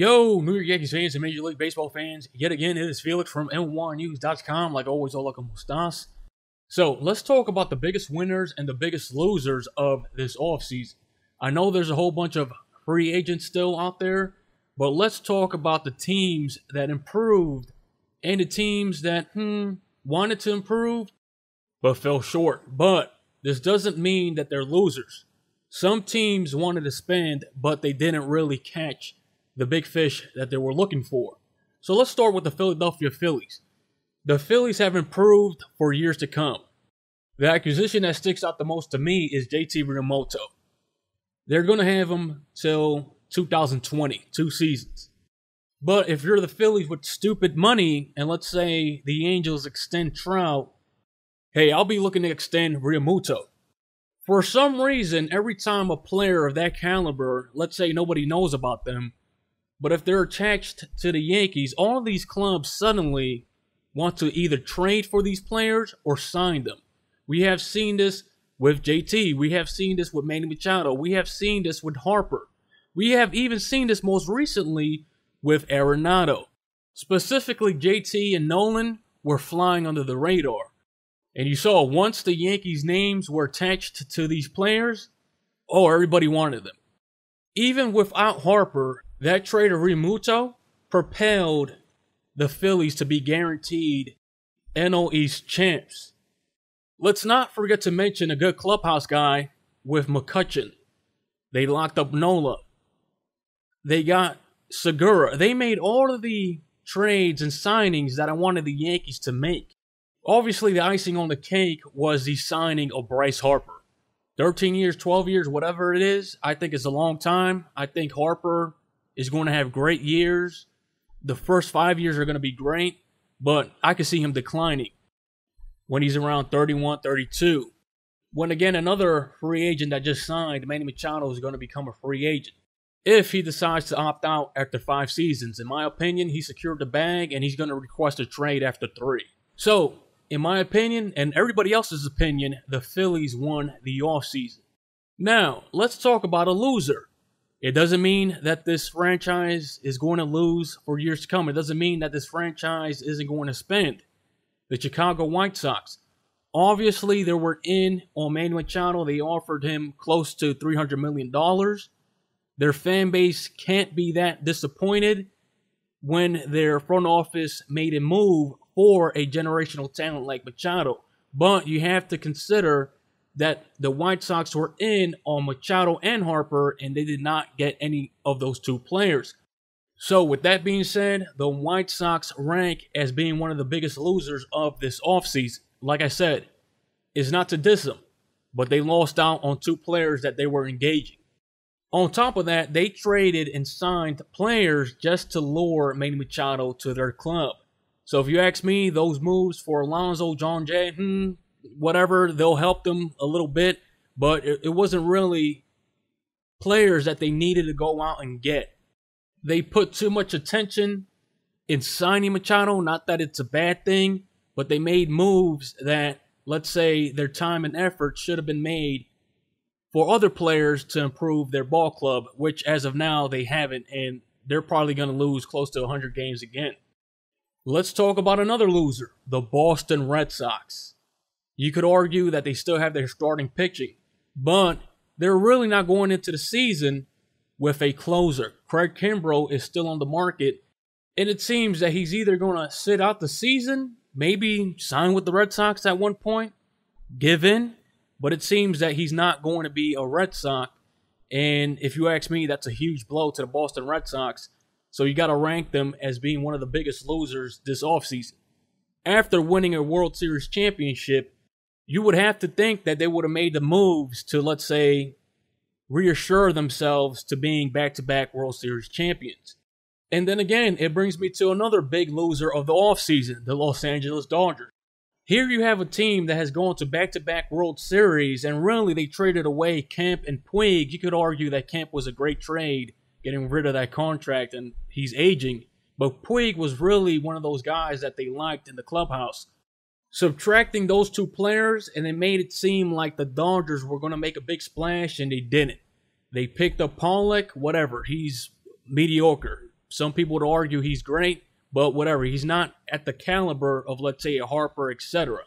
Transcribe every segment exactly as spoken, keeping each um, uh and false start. Yo, New York Yankees fans and Major League Baseball fans, yet again, it is Felix from N Y news dot com. Like always, hola, ¿cómo estás? So let's talk about the biggest winners and the biggest losers of this offseason. I know there's a whole bunch of free agents still out there, but let's talk about the teams that improved and the teams that hmm, wanted to improve but fell short. But this doesn't mean that they're losers. Some teams wanted to spend, but they didn't really catch the big fish that they were looking for. So let's start with the Philadelphia Phillies. The Phillies have improved for years to come. The acquisition that sticks out the most to me is J T Realmuto. They're going to have him till two thousand twenty, two seasons. But if you're the Phillies with stupid money, and let's say the Angels extend Trout, hey, I'll be looking to extend Realmuto. For some reason, every time a player of that caliber, let's say nobody knows about them, but if they're attached to the Yankees, all these clubs suddenly want to either trade for these players or sign them. We have seen this with J T. We have seen this with Manny Machado. We have seen this with Harper. We have even seen this most recently with Arenado. Specifically, J T and Nolan were flying under the radar. And you saw once the Yankees' names were attached to these players, oh, everybody wanted them. Even without Harper, that trade of Realmuto propelled the Phillies to be guaranteed N L East champs. Let's not forget to mention a good clubhouse guy with McCutchen. They locked up Nola. They got Segura. They made all of the trades and signings that I wanted the Yankees to make. Obviously, the icing on the cake was the signing of Bryce Harper. thirteen years, twelve years, whatever it is, I think it's a long time. I think Harper is going to have great years. The first five years are going to be great, but I could see him declining when he's around thirty-one, thirty-two. When, again, another free agent that just signed, Manny Machado, is going to become a free agent if he decides to opt out after five seasons. In my opinion, he secured the bag, and he's going to request a trade after three. So, in my opinion, and everybody else's opinion, the Phillies won the offseason. Now, let's talk about a loser. It doesn't mean that this franchise is going to lose for years to come. It doesn't mean that this franchise isn't going to spend. The Chicago White Sox, obviously they were in on Manny Machado. They offered him close to three hundred million dollars. Their fan base can't be that disappointed when their front office made a move for a generational talent like Machado. But you have to consider that the White Sox were in on Machado and Harper, and they did not get any of those two players. So with that being said, the White Sox rank as being one of the biggest losers of this offseason. Like I said, it's not to diss them, but they lost out on two players that they were engaging. On top of that, they traded and signed players just to lure Manny Machado to their club. So if you ask me, those moves for Alonso, John Jay, hmm, whatever, they'll help them a little bit, but it wasn't really players that they needed to go out and get. They put too much attention in signing Machado, not that it's a bad thing, but they made moves that, let's say, their time and effort should have been made for other players to improve their ball club, which as of now they haven't, and they're probably going to lose close to one hundred games again. Let's talk about another loser, the Boston Red Sox. You could argue that they still have their starting pitching, but they're really not going into the season with a closer. Craig Kimbrel is still on the market, and it seems that he's either going to sit out the season, maybe sign with the Red Sox at one point, give in, but it seems that he's not going to be a Red Sox, and if you ask me, that's a huge blow to the Boston Red Sox, so you got to rank them as being one of the biggest losers this offseason. After winning a World Series championship, you would have to think that they would have made the moves to, let's say, reassure themselves to being back-to-back World Series champions. And then again, it brings me to another big loser of the offseason, the Los Angeles Dodgers. Here you have a team that has gone to back-to-back World Series, and really they traded away Kemp and Puig. You could argue that Kemp was a great trade, getting rid of that contract, and he's aging. But Puig was really one of those guys that they liked in the clubhouse. Subtracting those two players, and it made it seem like the Dodgers were going to make a big splash, and they didn't. They picked up Pollock, whatever. He's mediocre. Some people would argue he's great, but whatever. He's not at the caliber of, let's say, a Harper, et cetera.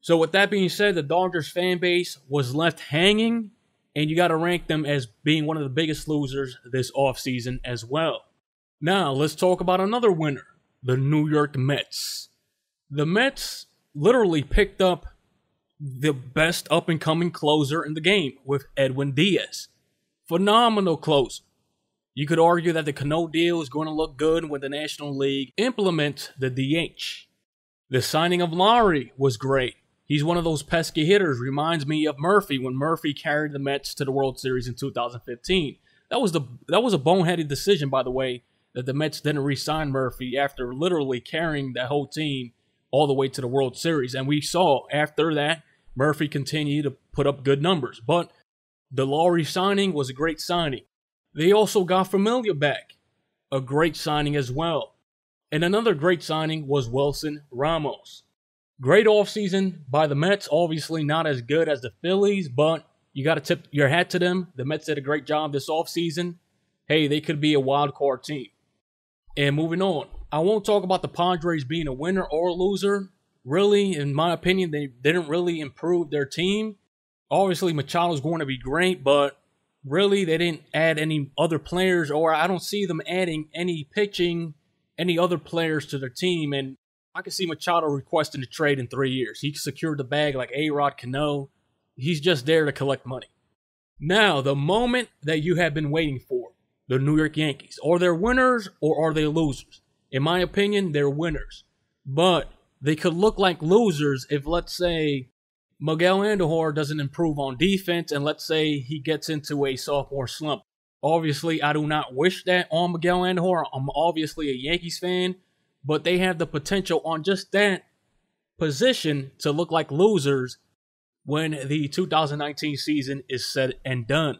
So with that being said, the Dodgers fan base was left hanging, and you got to rank them as being one of the biggest losers this offseason as well. Now, let's talk about another winner, the New York Mets. The Mets literally picked up the best up-and-coming closer in the game with Edwin Diaz. Phenomenal closer. You could argue that the Cano deal is going to look good when the National League implements the D H. The signing of Lowry was great. He's one of those pesky hitters. Reminds me of Murphy when Murphy carried the Mets to the World Series in two thousand fifteen. That was the that was a boneheaded decision, by the way, that the Mets didn't re-sign Murphy after literally carrying that whole team all the way to the World Series. And we saw after that, Murphy continued to put up good numbers. But the Lowry signing was a great signing. They also got Familia back, a great signing as well. And another great signing was Wilson Ramos. Great offseason by the Mets, obviously not as good as the Phillies, but you got to tip your hat to them. The Mets did a great job this offseason. Hey, they could be a wild card team. And moving on, I won't talk about the Padres being a winner or a loser. Really, in my opinion, they didn't really improve their team. Obviously, Machado's going to be great, but really, they didn't add any other players, or I don't see them adding any pitching, any other players to their team. And I can see Machado requesting a trade in three years. He secured the bag like A-Rod Cano. He's just there to collect money. Now, the moment that you have been waiting for, the New York Yankees. Are they winners or are they losers? In my opinion, they're winners. But they could look like losers if, let's say, Miguel Andujar doesn't improve on defense, and let's say he gets into a sophomore slump. Obviously, I do not wish that on Miguel Andujar. I'm obviously a Yankees fan, but they have the potential on just that position to look like losers when the two thousand nineteen season is said and done.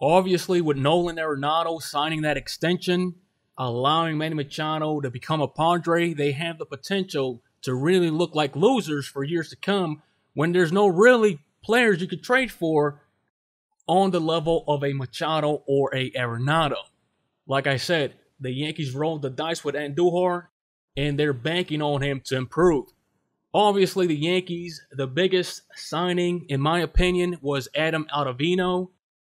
Obviously, with Nolan Arenado signing that extension, allowing Manny Machado to become a Padre, they have the potential to really look like losers for years to come, when there's no really players you could trade for on the level of a Machado or a Arenado. Like I said, the Yankees rolled the dice with Andujar, and they're banking on him to improve. Obviously, the Yankees, the biggest signing, in my opinion, was Adam Ottavino.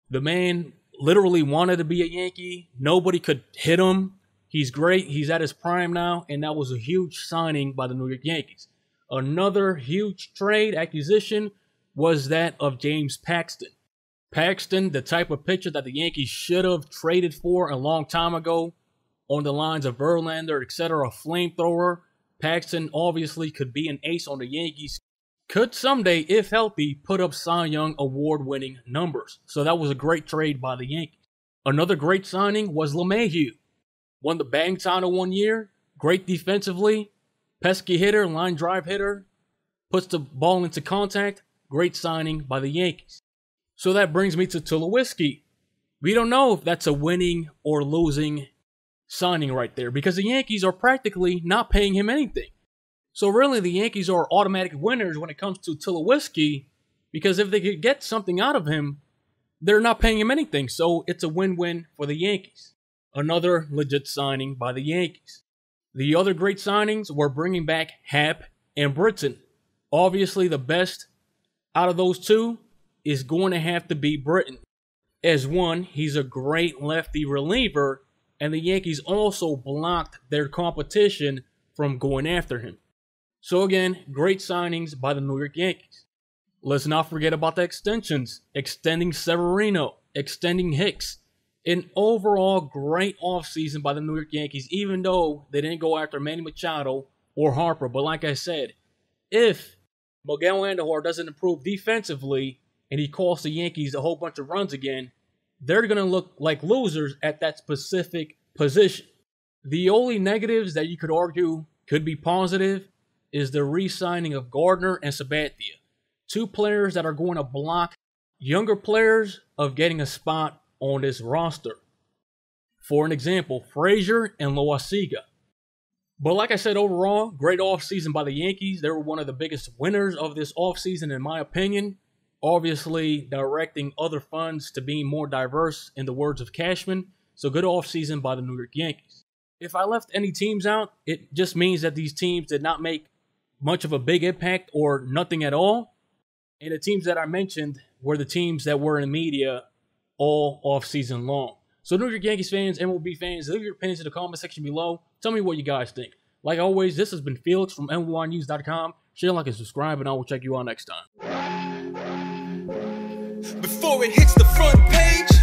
The man literally wanted to be a Yankee. Nobody could hit him. He's great. He's at his prime now, and that was a huge signing by the New York Yankees. Another huge trade acquisition was that of James Paxton. Paxton, the type of pitcher that the Yankees should have traded for a long time ago, on the lines of Verlander, et cetera, a flamethrower. Paxton obviously could be an ace on the Yankees. Could someday, if healthy, put up Cy Young award-winning numbers. So that was a great trade by the Yankees. Another great signing was LeMahieu. Won the batting title one year. Great defensively. Pesky hitter, line drive hitter. Puts the ball into contact. Great signing by the Yankees. So that brings me to Tulowitzki. We don't know if that's a winning or losing signing right there, because the Yankees are practically not paying him anything. So really, the Yankees are automatic winners when it comes to Tulowitzki, because if they could get something out of him, they're not paying him anything. So it's a win-win for the Yankees. Another legit signing by the Yankees. The other great signings were bringing back Hap and Britton. Obviously, the best out of those two is going to have to be Britton. As one, he's a great lefty reliever, and the Yankees also blocked their competition from going after him. So again, great signings by the New York Yankees. Let's not forget about the extensions. Extending Severino, extending Hicks. An overall great offseason by the New York Yankees, even though they didn't go after Manny Machado or Harper. But like I said, if Miguel Andujar doesn't improve defensively and he costs the Yankees a whole bunch of runs again, they're going to look like losers at that specific position. The only negatives that you could argue could be positive is the re-signing of Gardner and Sabathia. Two players that are going to block younger players of getting a spot on this roster. For an example, Frazier and Loaisiga. But like I said, overall, great offseason by the Yankees. They were one of the biggest winners of this offseason, in my opinion. Obviously, directing other funds to being more diverse, in the words of Cashman. So good offseason by the New York Yankees. if I left any teams out, it just means that these teams did not make much of a big impact or nothing at all. And the teams that I mentioned were the teams that were in the media all offseason long. So New York Yankees fans, M L B fans, leave your opinions in the comment section below. Tell me what you guys think. Like always, this has been Felix from N Y news dot com. Share, like, and subscribe, and I will check you out next time. Before it hits the front page.